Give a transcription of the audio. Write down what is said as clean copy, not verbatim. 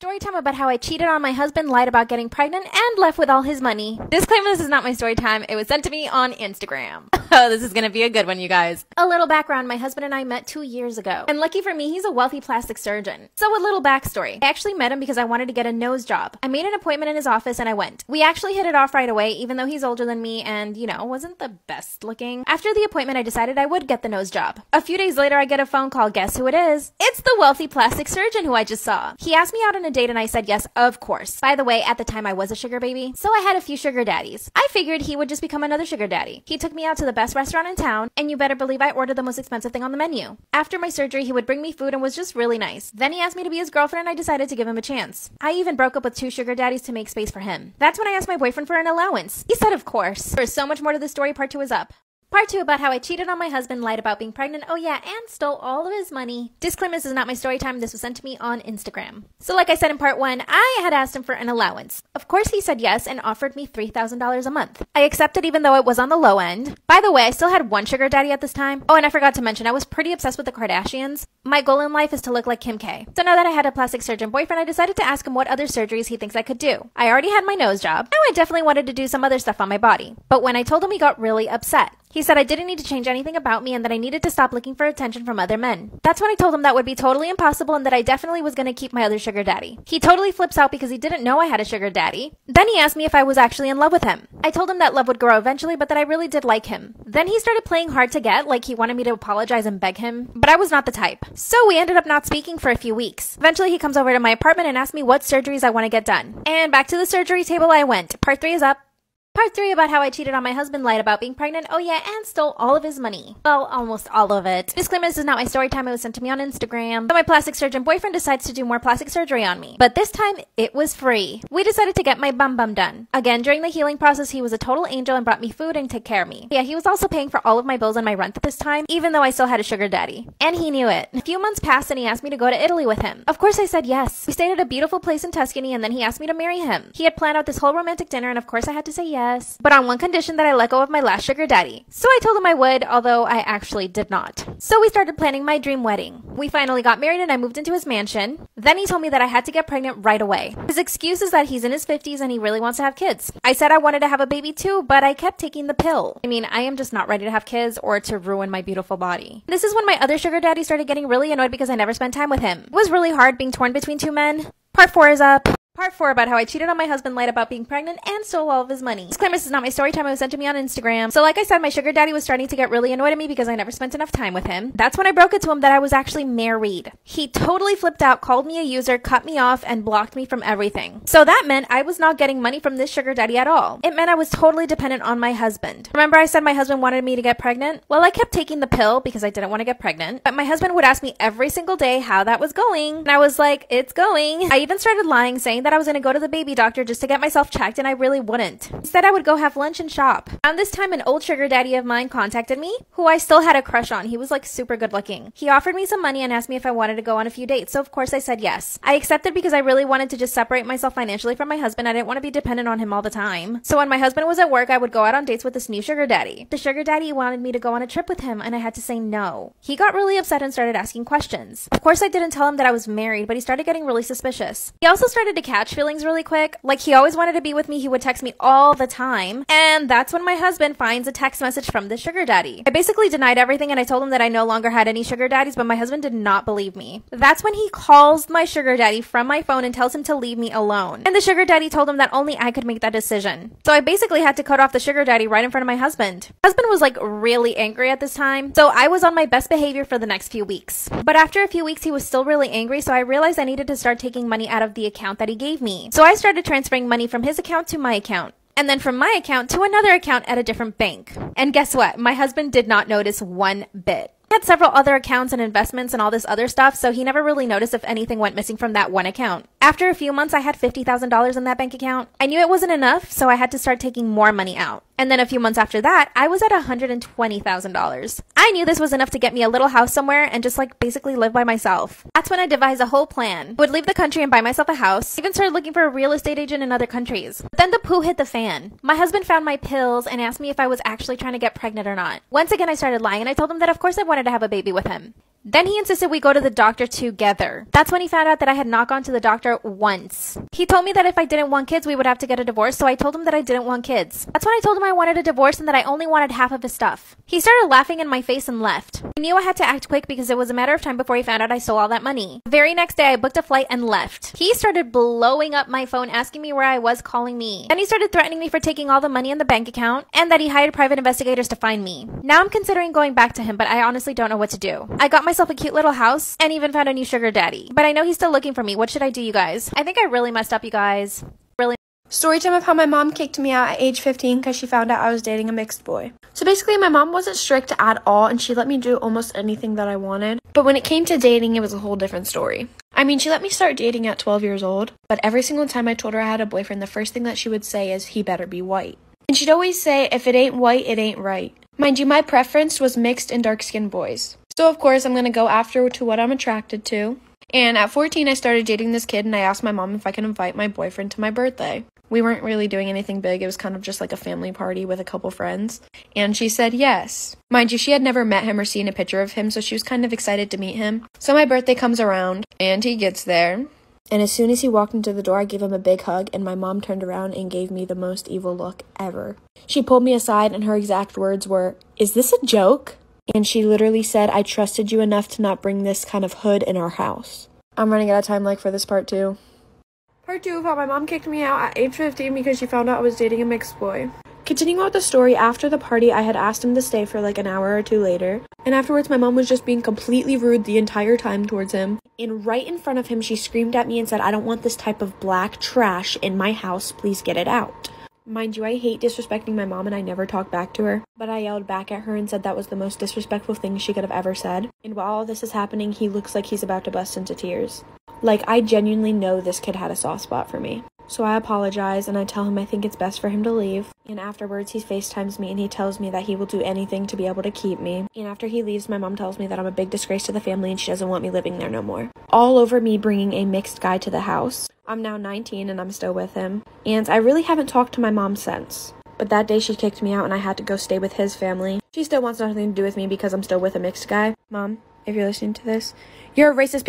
Story time about how I cheated on my husband, lied about getting pregnant, and left with all his money. Disclaimer, this is not my story time. It was sent to me on Instagram. Oh, this is gonna be a good one, you guys. A little background, my husband and I met 2 years ago. And lucky for me, he's a wealthy plastic surgeon. So a little backstory. I actually met him because I wanted to get a nose job. I made an appointment in his office and I went. We actually hit it off right away, even though he's older than me and, you know, wasn't the best looking. After the appointment, I decided I would get the nose job. A few days later, I get a phone call. Guess who it is? It's the wealthy plastic surgeon who I just saw. He asked me out on a date and I said yes, of course. By the way, at the time I was a sugar baby, so I had a few sugar daddies. I figured he would just become another sugar daddy. He took me out to the best restaurant in town, and you better believe I ordered the most expensive thing on the menu. After my surgery, he would bring me food and was just really nice. Then he asked me to be his girlfriend and I decided to give him a chance. I even broke up with 2 sugar daddies to make space for him. That's when I asked my boyfriend for an allowance. He said of course. There's so much more to the story, part 2 is up. Part 2 about how I cheated on my husband, lied about being pregnant, oh yeah, and stole all of his money. Disclaimer, this is not my story time, this was sent to me on Instagram. So like I said in part 1, I had asked him for an allowance. Of course he said yes and offered me $3,000 a month. I accepted even though it was on the low end. By the way, I still had 1 sugar daddy at this time. Oh, and I forgot to mention, I was pretty obsessed with the Kardashians. My goal in life is to look like Kim K. So now that I had a plastic surgeon boyfriend, I decided to ask him what other surgeries he thinks I could do. I already had my nose job. Now I definitely wanted to do some other stuff on my body. But when I told him, he got really upset. He said I didn't need to change anything about me and that I needed to stop looking for attention from other men. That's when I told him that would be totally impossible and that I definitely was going to keep my other sugar daddy. He totally flips out because he didn't know I had a sugar daddy. Then he asked me if I was actually in love with him. I told him that love would grow eventually, but that I really did like him. Then he started playing hard to get, like he wanted me to apologize and beg him, but I was not the type. So we ended up not speaking for a few weeks. Eventually he comes over to my apartment and asks me what surgeries I want to get done. And back to the surgery table I went. Part 3 is up. Part 3 about how I cheated on my husband, lied about being pregnant, oh yeah, and stole all of his money. Well, almost all of it. Disclaimer, this is not my story time, it was sent to me on Instagram. So my plastic surgeon boyfriend decides to do more plastic surgery on me. But this time, it was free. We decided to get my bum done. Again, during the healing process, he was a total angel and brought me food and took care of me. Yeah, he was also paying for all of my bills and my rent at this time, even though I still had a sugar daddy. And he knew it. A few months passed and he asked me to go to Italy with him. Of course I said yes. We stayed at a beautiful place in Tuscany and then he asked me to marry him. He had planned out this whole romantic dinner and of course I had to say yes. But on one condition that I let go of my last sugar daddy. So I told him I would, although I actually did not. So we started planning my dream wedding. We finally got married and I moved into his mansion. Then he told me that I had to get pregnant right away. His excuse is that he's in his 50s and he really wants to have kids. I said I wanted to have a baby too, but I kept taking the pill. I mean, I am just not ready to have kids or to ruin my beautiful body. This is when my other sugar daddy started getting really annoyed because I never spent time with him. It was really hard being torn between 2 men. Part 4 is up. Part 4 about how I cheated on my husband, lied about being pregnant, and stole all of his money. Disclaimer, this is not my story time, it was sent to me on Instagram. So like I said, my sugar daddy was starting to get really annoyed at me because I never spent enough time with him. That's when I broke it to him that I was actually married. He totally flipped out, called me a user, cut me off, and blocked me from everything. So that meant I was not getting money from this sugar daddy at all. It meant I was totally dependent on my husband. Remember I said my husband wanted me to get pregnant? Well, I kept taking the pill because I didn't want to get pregnant, but my husband would ask me every single day how that was going, and I was like, it's going. I even started lying, saying that I was going to go to the baby doctor just to get myself checked and I really wouldn't. Instead, I would go have lunch and shop. Around this time, an old sugar daddy of mine contacted me, who I still had a crush on. He was like super good looking. He offered me some money and asked me if I wanted to go on a few dates. So of course I said yes. I accepted because I really wanted to just separate myself financially from my husband. I didn't want to be dependent on him all the time. So when my husband was at work, I would go out on dates with this new sugar daddy. The sugar daddy wanted me to go on a trip with him and I had to say no. He got really upset and started asking questions. Of course, I didn't tell him that I was married, but he started getting really suspicious. He also started to catch feelings really quick. Like he always wanted to be with me. He would text me all the time. And that's when my husband finds a text message from the sugar daddy. I basically denied everything and I told him that I no longer had any sugar daddies, but my husband did not believe me. That's when he calls my sugar daddy from my phone and tells him to leave me alone. And the sugar daddy told him that only I could make that decision. So I basically had to cut off the sugar daddy right in front of my husband. My husband was like really angry at this time. So I was on my best behavior for the next few weeks. But after a few weeks, he was still really angry. So I realized I needed to start taking money out of the account that he gave me. So I started transferring money from his account to my account, and then from my account to another account at a different bank. And guess what? My husband did not notice one bit. I had several other accounts and investments and all this other stuff, so he never really noticed if anything went missing from that one account. After a few months, I had $50,000 in that bank account. I knew it wasn't enough, so I had to start taking more money out. And then a few months after that, I was at $120,000. I knew this was enough to get me a little house somewhere and just like basically live by myself. That's when I devised a whole plan. I would leave the country and buy myself a house. I even started looking for a real estate agent in other countries. But then the poo hit the fan. My husband found my pills and asked me if I was actually trying to get pregnant or not. Once again, I started lying and I told him that of course I wanted to have a baby with him. Then he insisted we go to the doctor together. That's when he found out that I had not gone to the doctor once. He told me that if I didn't want kids, we would have to get a divorce, so I told him that I didn't want kids. That's when I told him I wanted a divorce and that I only wanted half of his stuff. He started laughing in my face and left. I knew I had to act quick because it was a matter of time before he found out I stole all that money. The very next day, I booked a flight and left. He started blowing up my phone, asking me where I was, calling me. Then he started threatening me for taking all the money in the bank account and that he hired private investigators to find me. Now I'm considering going back to him, but I honestly don't know what to do. I got myself a cute little house and even found a new sugar daddy, but I know he's still looking for me. What should I do, you guys? I think I really messed up, you guys. Really. Story time of how my mom kicked me out at age 15 because she found out I was dating a mixed boy. So basically, my mom wasn't strict at all and she let me do almost anything that I wanted, but when it came to dating, it was a whole different story. I mean, she let me start dating at 12 years old, but every single time I told her I had a boyfriend, the first thing that she would say is, "He better be white." And she'd always say, "If it ain't white, it ain't right." Mind you, my preference was mixed and dark-skinned boys. So, of course, I'm going to go after to what I'm attracted to. And at 14, I started dating this kid, and I asked my mom if I could invite my boyfriend to my birthday. We weren't really doing anything big. It was kind of just like a family party with a couple friends. And she said yes. Mind you, she had never met him or seen a picture of him, so she was kind of excited to meet him. So my birthday comes around, and he gets there. And as soon as he walked into the door, I gave him a big hug, and my mom turned around and gave me the most evil look ever. She pulled me aside, and her exact words were, "Is this a joke?" And she literally said, "I trusted you enough to not bring this kind of hood in our house." I'm running out of time, like, for this part two. Part two of how my mom kicked me out at age 15 because she found out I was dating a mixed boy. Continuing on with the story, after the party, I had asked him to stay for like an hour or two later. And afterwards, my mom was just being completely rude the entire time towards him. And right in front of him, she screamed at me and said, "I don't want this type of black trash in my house. Please get it out." Mind you, I hate disrespecting my mom and I never talk back to her, but I yelled back at her and said that was the most disrespectful thing she could have ever said. And while all this is happening, he looks like he's about to bust into tears. Like, I genuinely know this kid had a soft spot for me. So I apologize and I tell him I think it's best for him to leave. And afterwards, he FaceTimes me and he tells me that he will do anything to be able to keep me. And after he leaves, my mom tells me that I'm a big disgrace to the family and she doesn't want me living there no more. All over me bringing a mixed guy to the house. I'm now 19 and I'm still with him. And I really haven't talked to my mom since. But that day she kicked me out and I had to go stay with his family. She still wants nothing to do with me because I'm still with a mixed guy. Mom, if you're listening to this, you're a racist.